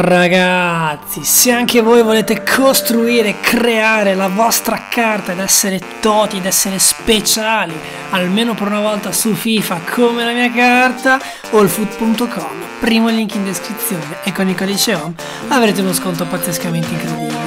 Ragazzi, se anche voi volete costruire, creare la vostra carta ed essere toti, ed essere speciali, almeno per una volta su FIFA come la mia carta, allfood.com, primo link in descrizione, e con il codice HOME avrete uno sconto pazzescamente incredibile.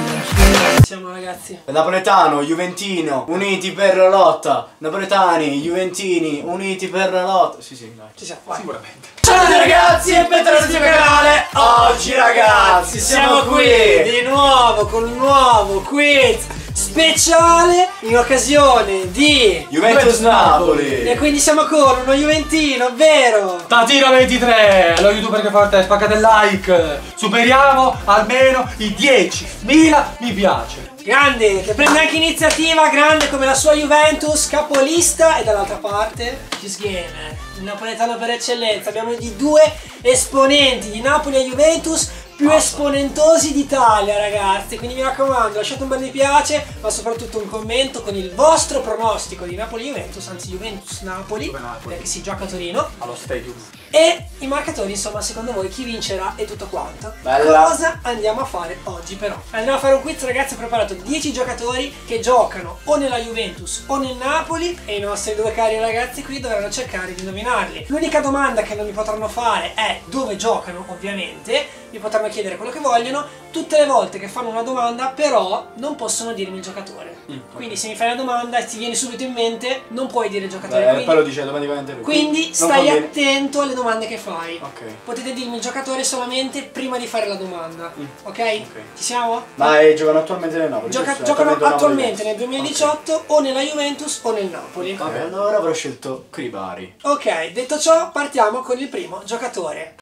Siamo ragazzi Napoletano, Juventino, uniti per la lotta. Napoletani, Juventini, uniti per la lotta. Sì sì, dai. Ci siamo, vai. Sicuramente. Ciao ragazzi e benvenuti sul canale. Oggi ragazzi siamo qui di nuovo con un nuovo quiz speciale in occasione di Juventus Napoli. E quindi siamo con uno juventino, ovvero Tatino23, lo youtuber che fa te, spaccate il like. Superiamo almeno i 10.000 mi piace. Grande, che prende anche iniziativa, grande come la sua Juventus, capolista. E dall'altra parte Fius Gamer, il napoletano per eccellenza. Abbiamo di due esponenti di Napoli e Juventus più esponentosi d'Italia, ragazzi. Quindi mi raccomando, lasciate un bel mi piace, ma soprattutto un commento con il vostro pronostico di Napoli-Juventus, anzi Juventus-Napoli, perché si gioca a Torino allo stadium, e i marcatori, insomma, secondo voi chi vincerà e tutto quanto. Bella. Cosa andiamo a fare oggi però? Andiamo a fare un quiz, ragazzi. Ho preparato 10 giocatori che giocano o nella Juventus o nel Napoli, e i nostri due cari ragazzi qui dovranno cercare di indovinarli. L'unica domanda che non mi potranno fare è dove giocano, ovviamente. Mi potranno chiedere quello che vogliono. Tutte le volte che fanno una domanda però non possono dirmi il giocatore. Quindi se mi fai una domanda e ti viene subito in mente, non puoi dire il giocatore. Beh, poi lo dice automaticamente lui. Quindi stai attento alle domande che fai. Okay. Potete dirmi il giocatore solamente prima di fare la domanda. Okay? Ci siamo? Ma giocano attualmente nel Napoli? Giocano attualmente nel 2018 o nella Juventus o nel Napoli. Vabbè, allora avrò scelto Cribari. Ok, detto ciò partiamo con il primo giocatore.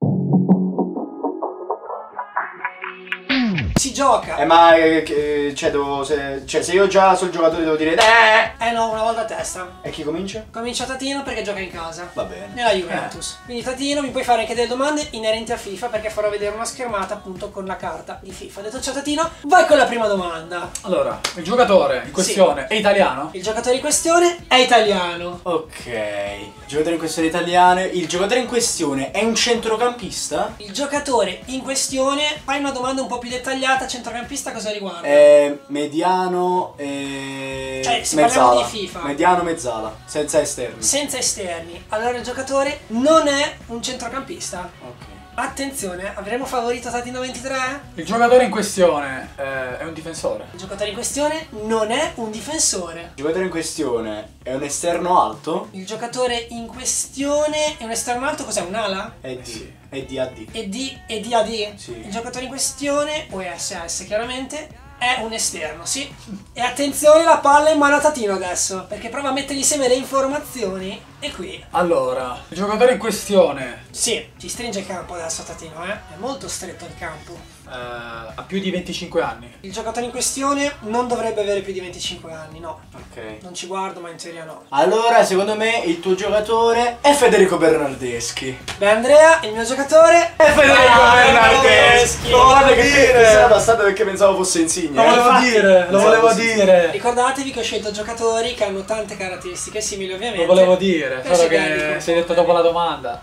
Si gioca. Ma se io già sul giocatore devo dire no, una volta a testa. E chi comincia? Comincia Tatino perché gioca in casa. Va bene. Nella Juventus. Quindi Tatino, mi puoi fare anche delle domande inerenti a FIFA, perché farò vedere una schermata appunto con la carta di FIFA. Detto ciò Tatino, vai con la prima domanda. Allora, il giocatore in questione è italiano? Il giocatore in questione è italiano. Ok. Il giocatore in questione è italiano. Il giocatore in questione è un centrocampista? Il giocatore in questione, fai una domanda un po' più dettagliata. Centrocampista cosa riguarda? Mediano e se parliamo di FIFA. Mediano, mezzala, senza esterni. Senza esterni. Allora il giocatore non è un centrocampista. Ok. Attenzione, avremo favorito Tatino23? Il giocatore in questione è un difensore. Il giocatore in questione non è un difensore. Il giocatore in questione è un esterno alto? Il giocatore in questione è un esterno alto, cos'è? Un'ala? È sì. È di AD. È di AD? Sì. Il giocatore in questione, o SS chiaramente, è un esterno, sì. E attenzione, la palla è in mano a Tatino adesso, perché prova a mettere insieme le informazioni. E qui. Allora, il giocatore in questione. Sì, ci stringe il campo adesso Tatino, eh? È molto stretto il campo. Ha più di 25 anni. Il giocatore in questione non dovrebbe avere più di 25 anni, no. Ok. Non ci guardo, ma in teoria no. Allora, secondo me, il tuo giocatore è Federico Bernardeschi. Beh, Andrea, il mio giocatore è Federico Bernardeschi. Non vale che mi sono abbassato perché pensavo fosse Insigne. Lo volevo dire, lo volevo dire. Ricordatevi che ho scelto giocatori che hanno tante caratteristiche simili, ovviamente. Lo volevo dire, solo che sei detto dopo la domanda.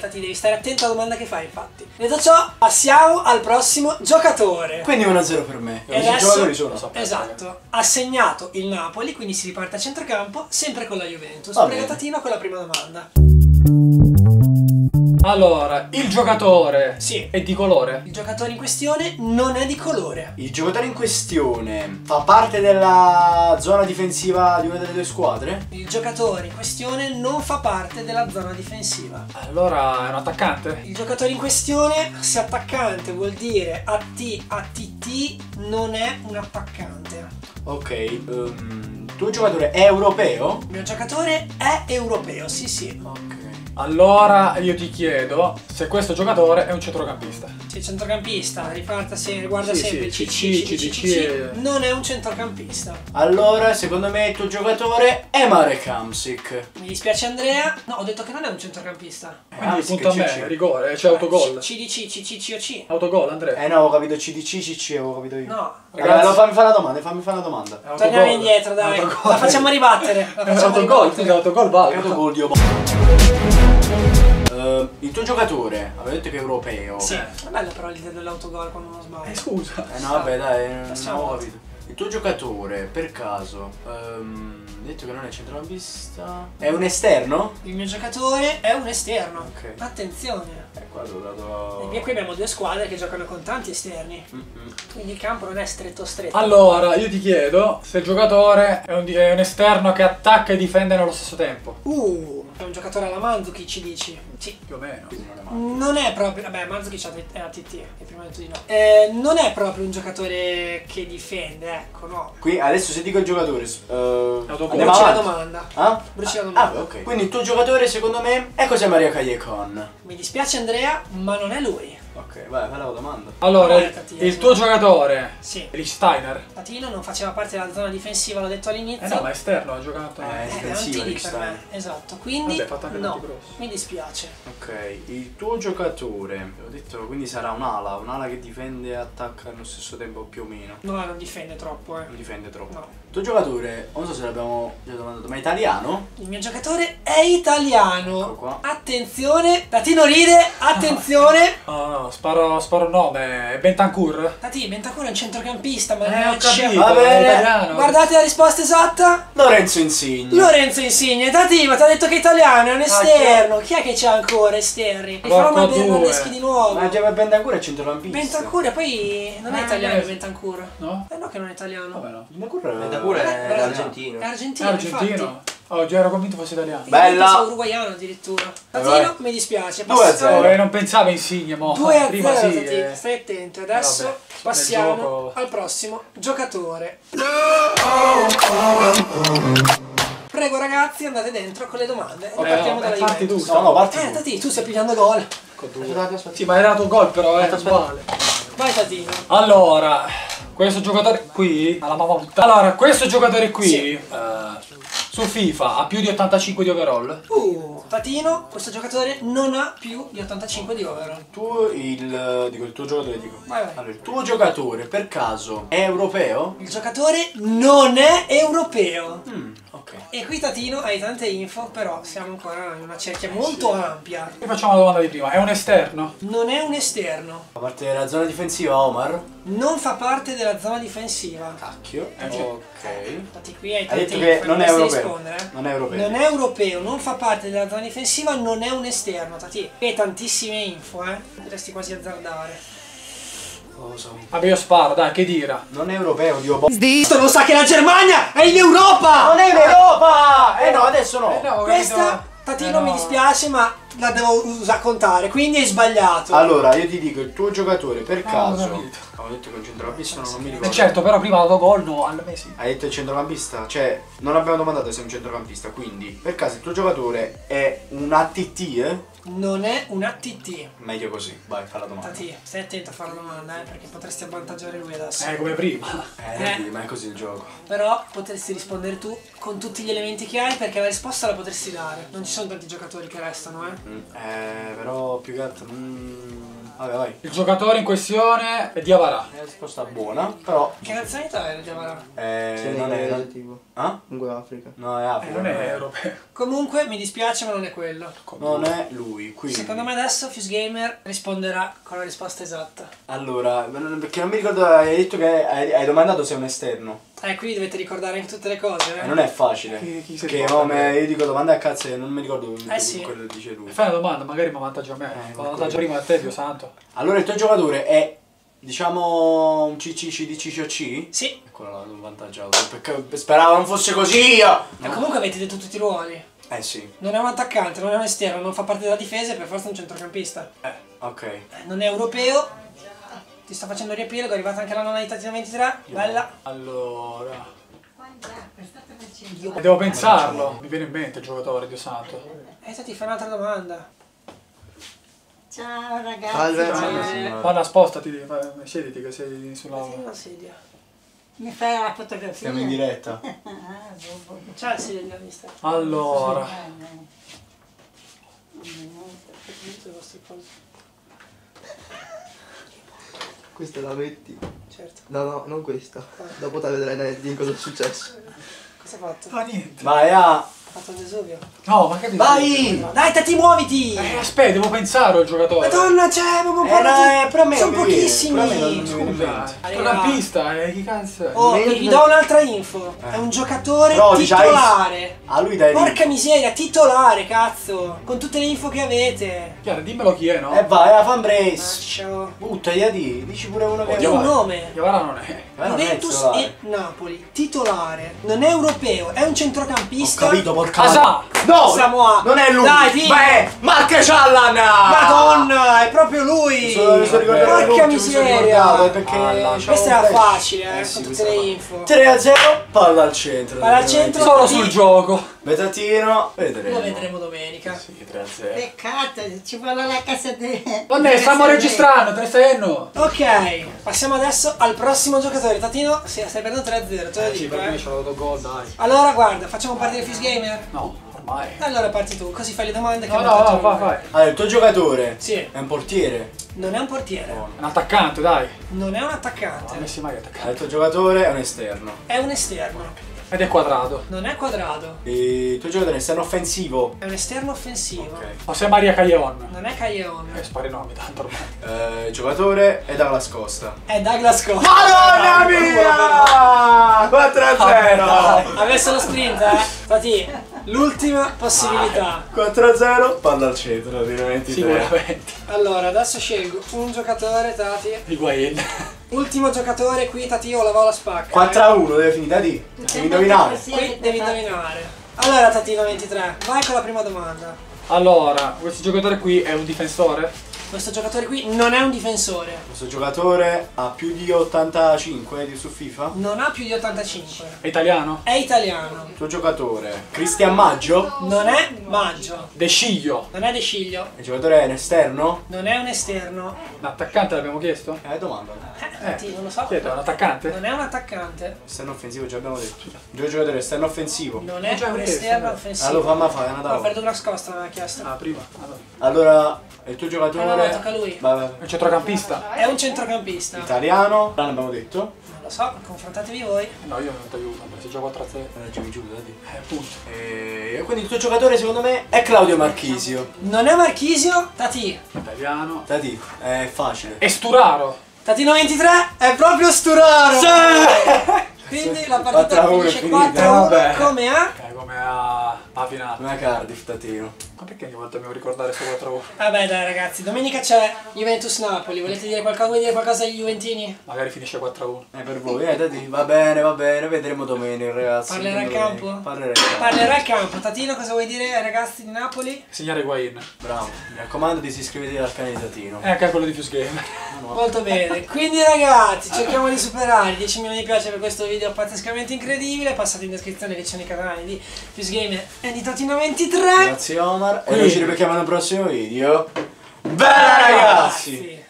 Tati, devi stare attento alla domanda che fai, infatti. Detto ciò, passiamo al prossimo giocatore. Quindi 1-0 per me. E adesso, esatto, ha segnato il Napoli, quindi si riparte a centrocampo, sempre con la Juventus. Prego Tatino con la prima domanda. Allora, il giocatore è di colore? Il giocatore in questione non è di colore. Il giocatore in questione fa parte della zona difensiva di una delle due squadre? Il giocatore in questione non fa parte della zona difensiva. Allora è un attaccante? Il giocatore in questione, se attaccante vuol dire ATT, non è un attaccante. Ok, il tuo giocatore è europeo? Il mio giocatore è europeo, sì sì. Ok. Allora io ti chiedo se questo giocatore è un centrocampista. Sì, centrocampista, riparte se guarda sempre CC. Non è un centrocampista. Allora, secondo me il tuo giocatore è Marek Hamšík. Mi dispiace Andrea. No, ho detto che non è un centrocampista. Quindi punto a me, rigore, c'è autogol. CDC, CCCOC. Autogol Andrea. Eh no, ho capito CDC, avevo capito io. No. Ragazzi, fammi fare la domanda, Torniamo indietro, dai. La facciamo ribattere. Autogol, autogol, autogol. Il tuo giocatore, avevo detto che è europeo. Sì, è bella però l'idea dell'autogol quando non sbaglio. Scusa. No, vabbè, dai, non ho capito. Il tuo giocatore, per caso, detto che non è centrocampista, è un esterno? Il mio giocatore è un esterno. Okay. Attenzione. Qua l'ho dato... E qui abbiamo due squadre che giocano con tanti esterni. Quindi il campo non è stretto stretto. Allora, io ti chiedo se il giocatore è un esterno che attacca e difende nello stesso tempo. È un giocatore alla Mandzukic, ci dici? Sì. Più o meno. Non è proprio... Vabbè, Mandzukic è a TT, che prima ho detto di no. Non è proprio un giocatore che difende, ecco, no. Qui adesso se dico il giocatore... bruci la domanda. Ah? Bruci la domanda. Ah, ok. Quindi il tuo giocatore, secondo me, è cos'è Mario Caglion? Mi dispiace Andrea, ma non è lui. Ok, vai, fai la domanda. Allora, il tuo giocatore? Sì. Lichsteiner? Tatino non faceva parte della zona difensiva, l'ho detto all'inizio. Eh no, ma esterno, ha giocato. Esterno, Lichsteiner. Esatto, quindi vabbè, fatto anche no, mi dispiace. Ok, il tuo giocatore, ho detto, quindi sarà un'ala che difende e attacca allo stesso tempo più o meno. No, non difende troppo, eh. Non difende troppo. No. Il tuo giocatore, non so se l'abbiamo già domandato, ma è italiano? Il mio giocatore è italiano. Ecco qua. Attenzione, Tatino ride, attenzione. No. Sparo un nome, è Bentancur? Tatino, Bentancur è un centrocampista, ma non è capito, va bene. Guardate la risposta esatta. Lorenzo Insigne. Lorenzo Insigne, Tatino, ma ti ha detto che è italiano, è un esterno. Chi è che c'è ancora esterni? Rifamo Bernardeschi di nuovo. Ma già Bentancur è centrocampista. Bentancur e poi non è italiano Bentancur. No? No che non è italiano. Vabbè, no. Bentancur è argentino. È argentino, infatti. Oh, già ero convinto fosse italiano. Bella! Sono uruguaiano addirittura. Tatino, mi dispiace. 2-0. Non pensavo Insigne, mo. 2-0. Prima sì. Tatino, stai attento. Adesso passiamo al prossimo giocatore. Prego ragazzi, andate dentro con le domande. Partiamo dalla Juventus. Parti tu. Tatino, tu stai pigliando gol. Sì, ma hai dato un gol però, è uguale. Vai Tatino. Allora, questo giocatore qui... Alla mamma puttana. Allora, questo giocatore qui... Su FIFA ha più di 85 di overall. Tatino, questo giocatore non ha più di 85 di overall. Il tuo giocatore. Vai. Allora, il tuo giocatore per caso è europeo? Il giocatore non è europeo. Ok. E qui Tatino hai tante info, però siamo ancora in una cerchia molto ampia. E facciamo la domanda di prima, è un esterno? Non è un esterno. Fa parte della zona difensiva Omar? Non fa parte della zona difensiva. Cacchio. Ok. Infatti qui hai tante info. Hai detto che non è europeo. Non è europeo. Non è europeo, non fa parte della zona difensiva, non è un esterno, Tati. E tantissime info, potresti quasi azzardare. Vabbè, io sparo, dai, che dirà? Non è europeo, Dio boh. Non sa che la Germania è in Europa! Non è in Europa! No, adesso no. Questa, Tatino, mi dispiace, ma la devo contare, quindi hai sbagliato. Allora, io ti dico, il tuo giocatore, per caso... Ho detto che il centrocampista non mi ricordo. Certo, però prima l'autogol no, al Messi. Hai detto il centrocampista? Cioè, non abbiamo domandato se è un centrocampista, quindi per caso il tuo giocatore è un ATT, Non è un ATT. Meglio così, vai, fa la domanda. Tati, stai attento a fare la domanda, perché potresti avvantaggiare lui adesso. Come prima. Ma è così il gioco. Però potresti rispondere tu con tutti gli elementi che hai, perché la risposta la potresti dare. Non ci sono tanti giocatori che restano, però più che altro... Vabbè, vai. Il giocatore in questione è Diawara. È una risposta buona, però... Che nazionalità era Diawara? Non è relativo. Ah? Comunque è Africa. No, è Africa. Non è europeo. Comunque mi dispiace, ma non è quello. Non è lui, quindi... Secondo me adesso Fius Gamer risponderà con la risposta esatta. Allora, perché non mi ricordo, hai detto che hai domandato se è un esterno. Qui dovete ricordare anche tutte le cose, non è facile. Che io dico domanda a cazzo e non mi ricordo quello che dice lui. Fai una domanda, magari mi avvantaggio a me. Mi avvantaggio prima a te, Dio santo. Allora, il tuo giocatore è, diciamo, un CCCDCCC? Sì. Eccola, l'ho avvantaggiato. Perché speravo non fosse così io. Ma comunque avete detto tutti i ruoli. Sì. Non è un attaccante, non è un esterno, non fa parte della difesa e per forza è un centrocampista. Ok. Non è europeo. Ti sto facendo il riepilogo, è arrivata anche la nonna di Tatino23, bella. Allora... Devo pensarlo, mi viene in mente il giocatore, Dio santo. Ti fai un'altra domanda. Ciao ragazzi. Buona spostati, siediti che sei sulla sedia. Mi fai la fotografia? Siamo in diretta. Ciao il signor vista. Allora... Questa la metti? Certo. No, non questa. Dopo te vedrai in cosa è successo. Cosa hai fatto? Niente. Vai a Ha fatto il Vesuvio. No, ma che vai! Dai, te ti muoviti! Aspetta, devo pensare al giocatore. Madonna, c'è proprio pochi. Sono pochissimi. Scusa. Trampista, chi cazzo è? Oh, vi do un'altra info. È un giocatore titolare. A lui dai. Porca miseria, titolare, cazzo. Con tutte le info che avete. Chiaro, dimmelo chi è, no? Vai, la Fanbrace. Butta, dici pure uno che è un nome. Guarda, non è. Juventus e Napoli. Titolare. Non è europeo, è un centrocampista. Ho capito, porca miseria. No! Samoa. Non è lui! Dai, dì! Beh! Mark Callan! Madonna! È proprio lui! Mi sono ricordato. Porca miseria! Perché questa era facile, con tutte le info. 3-0, palla al centro. Palla al centro. Solo sul gioco. Betatino, vedremo. Lo vedremo domenica. Sì, 3-0. Peccato, ci vuole la casa di... Vabbè, stiamo registrando, 3-0. Ok, passiamo adesso al prossimo giocatore. Tatino, sì, stai perdendo 3-0, te lo dico. Sì, perché ci ho dato gol, dai. Allora, guarda, facciamo partire Fius Gamer? No. Vai. Allora parti tu, così fai le domande che vai. Allora, il tuo giocatore è un portiere? Non è un portiere. No, è un attaccante, dai. Non è un attaccante. Non messi mai attaccante. Allora, il tuo giocatore è un esterno. È un esterno. Ed è quadrato. Non è quadrato. E il tuo giocatore è un esterno offensivo. È un esterno offensivo. Okay. O sei Mario Caglion. Non è Caglion. Spari nomi tanto ormai. Il giocatore è Douglas Costa. È Douglas Costa. Madonna mia! 4-0! Ha messo lo sprint, Tati. L'ultima possibilità. 4-0, palla al centro, veramente. Sicuramente. Allora, adesso scelgo un giocatore, Tati. Higuain. Ultimo giocatore qui, Tati, o la va o la spacca. 4-1, deve finire, Tati. Devi indovinare. Qui devi indovinare. Allora, Tatino23, vai con la prima domanda. Allora, questo giocatore qui è un difensore? Questo giocatore qui non è un difensore. Questo giocatore ha più di 85 su FIFA? Non ha più di 85. È italiano? È italiano. Il tuo giocatore, Cristian Maggio? Non è Maggio. De Sciglio? Non è De Sciglio. Il giocatore è un esterno? Non è un esterno. Un attaccante l'abbiamo chiesto? Domanda. Non lo so. Chiedo, è un attaccante? Non è un attaccante. Esterno offensivo, già abbiamo detto. Il tuo giocatore è esterno offensivo? Non è un esterno offensivo. Allora fammi fare una tavola. Ho perduto una scosta, l'aveva chiesto. Ah, prima. Allora, il tuo giocatore... No, tocca a lui. Vabbè. È un centrocampista. È un centrocampista. Italiano. Non l'abbiamo detto. Non lo so, confrontatevi voi. No, io non ti aiuto, perché gioco a 3-0. Ragioni giù, dai. Punto. E quindi il tuo giocatore secondo me è Claudio Marchisio. Non è Marchisio? Tati. Italiano. Tati, è facile. È Sturaro. Tatino23 è proprio Sturaro. Sì! Quindi la partita finisce 4-1 come a? Come a Pavinata. Come a Cardiff, Tatino. Ma perché ogni volta dobbiamo ricordare sto 4-1? Vabbè dai ragazzi, domenica c'è Juventus-Napoli, volete dire qualcosa, agli Juventini? Magari finisce 4-1. È per voi, Tati, va bene, vedremo domenica ragazzi. Parlerà al campo? Parlerà al campo. Tatino, cosa vuoi dire ai ragazzi di Napoli? Signore Higuain. Bravo, mi raccomando di iscrivervi al canale di Tatino. E anche quello di Fius Gamer. Molto bene, quindi ragazzi cerchiamo di superare 10 milioni di piace per questo video. Pazzescamente incredibile, passate in descrizione che ci sono i canali di Fius Gamer e di Tatino23. Grazie Omar, e noi ci rivediamo nel prossimo video. Bella ragazzi!